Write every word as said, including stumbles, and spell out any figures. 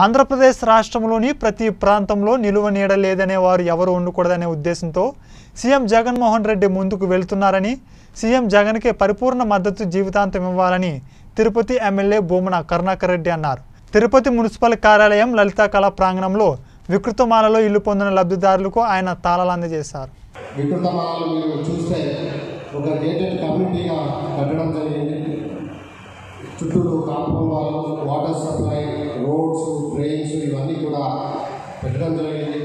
ఆంధ్రప్రదేశ్ రాష్ట్రంలోని ప్రతి ప్రాంతంలో నిలువ నీడ లేదనే వారు ఎవరు ఉండకూడదనే ఉద్దేశంతో సీఎం జగన్మోహన్ రెడ్డి ముందుకు వెళ్తున్నారని సీఎం జగన్‌కే పరిపూర్ణ మద్దతు జీవితాంతం ఇవ్వాలని తిరుపతి ఎమ్మెల్యే భూమన కర్ణాకర్ రెడ్డి అన్నారు। తిరుపతి మున్సిపల్ కార్యాలయం లలితా కళా ప్రాంగణంలో వికృతమాలలో ఇల్లు పొందిన లబ్ధిదారులకు ఆయన తాళాలు అందజేశారు। వికృతమాలలో మీరు చూస్తే ఒక గేటెడ్ కమ్యూనిటీగా కట్టడం జరిగింది। చుట్టూ compound wall, water supply, roads, drains ఇవన్నీ కూడా పెట్టడం జరిగింది।